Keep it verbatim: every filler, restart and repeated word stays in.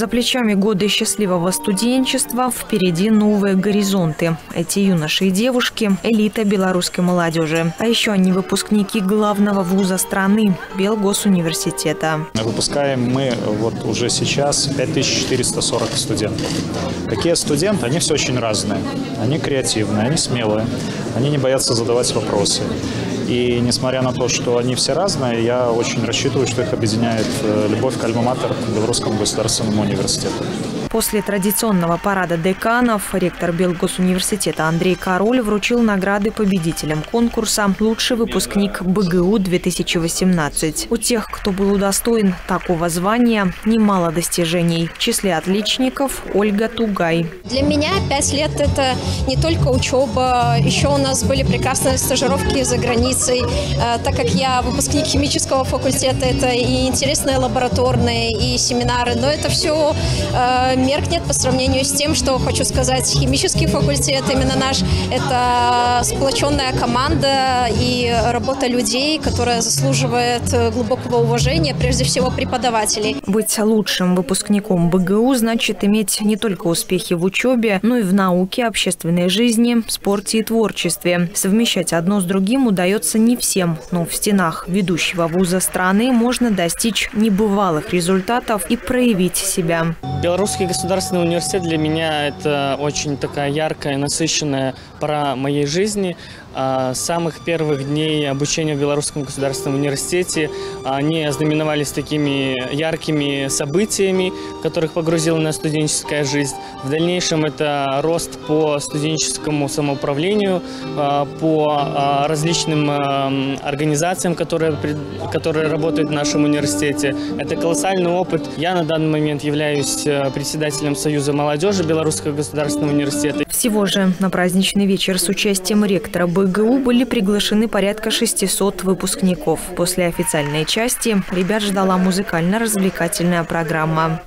За плечами годы счастливого студенчества, впереди новые горизонты. Эти юноши и девушки – элита белорусской молодежи. А еще они выпускники главного вуза страны – Белгосуниверситета. Выпускаем мы вот уже сейчас пять тысяч четыреста сорок студентов. Какие студенты? Они все очень разные. Они креативные, они смелые, они не боятся задавать вопросы. И несмотря на то, что они все разные, я очень рассчитываю, что их объединяет любовь к альма-матер Белорусскому государственному университету. После традиционного парада деканов ректор Белгосуниверситета Андрей Король вручил награды победителям конкурса «Лучший выпускник БГУ-две тысячи восемнадцать». У тех, кто был удостоен такого звания, немало достижений. В числе отличников Ольга Тугай. Для меня пять лет – это не только учеба, еще у нас были прекрасные стажировки за границей. Так как я выпускник химического факультета, это и интересные лабораторные, и семинары, но это все меркнет по сравнению с тем, что, хочу сказать, химический факультет, именно наш, это сплоченная команда и работа людей, которая заслуживает глубокого уважения, прежде всего, преподавателей. Быть лучшим выпускником БГУ значит иметь не только успехи в учебе, но и в науке, общественной жизни, спорте и творчестве. Совмещать одно с другим удается не всем, но в стенах ведущего вуза страны можно достичь небывалых результатов и проявить себя. Белорусский государственный университет для меня – это очень такая яркая, насыщенная пора моей жизни. С самых первых дней обучения в Белорусском государственном университете они ознаменовались такими яркими событиями, которых погрузила нас студенческая жизнь. В дальнейшем это рост по студенческому самоуправлению, по различным организациям, которые, которые работают в нашем университете. Это колоссальный опыт. Я на данный момент являюсь председателем Союза молодежи Белорусского государственного университета. Всего же на праздничный вечер с участием ректора БГУ были приглашены порядка шестисот выпускников. После официальной части ребят ждала музыкально-развлекательная программа.